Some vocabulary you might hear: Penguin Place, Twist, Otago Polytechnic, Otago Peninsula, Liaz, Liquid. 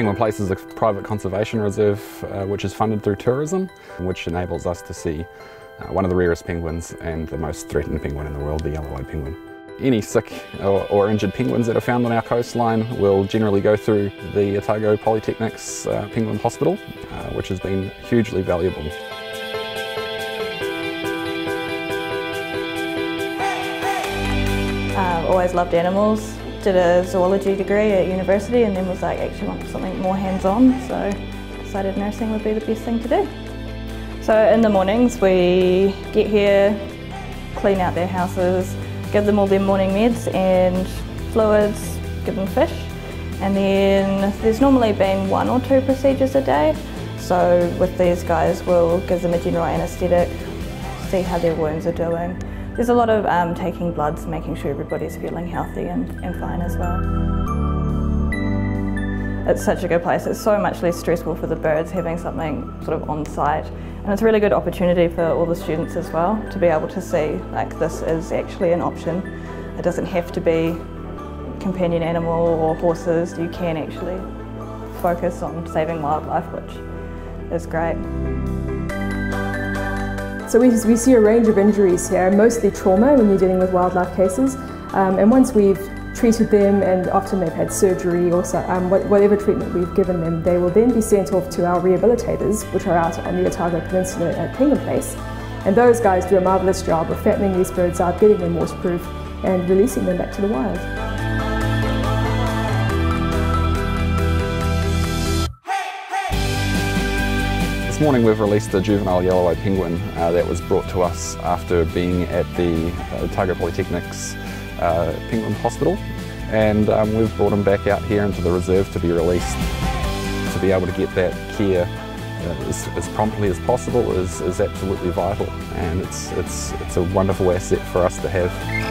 Penguin Place is a private conservation reserve which is funded through tourism, which enables us to see one of the rarest penguins and the most threatened penguin in the world, the yellow-eyed penguin. Any sick or injured penguins that are found on our coastline will generally go through the Otago Polytechnic's Penguin Hospital, which has been hugely valuable. Always loved animals. Did a zoology degree at university and then was like, actually want something more hands-on, so decided nursing would be the best thing to do. So in the mornings we get here, clean out their houses, give them all their morning meds and fluids, give them fish, and then there's normally been 1 or 2 procedures a day. So with these guys we'll give them a general anaesthetic, see how their wounds are doing. There's a lot of taking bloods, making sure everybody's feeling healthy and fine as well. It's such a good place. It's so much less stressful for the birds having something sort of on site, and it's a really good opportunity for all the students as well to be able to see like this is actually an option. It doesn't have to be companion animal or horses. You can actually focus on saving wildlife, which is great. So we see a range of injuries here, mostly trauma when you're dealing with wildlife cases. And once we've treated them, and often they've had surgery or whatever treatment we've given them, they will then be sent off to our rehabilitators, which are out on the Otago Peninsula at Penguin Place. And those guys do a marvellous job of fattening these birds out, getting them waterproof and releasing them back to the wild. This morning we've released a juvenile yellow-eyed penguin that was brought to us after being at the Otago Polytechnic's Penguin Hospital, and we've brought him back out here into the reserve to be released. To be able to get that care as promptly as possible is absolutely vital, and it's a wonderful asset for us to have.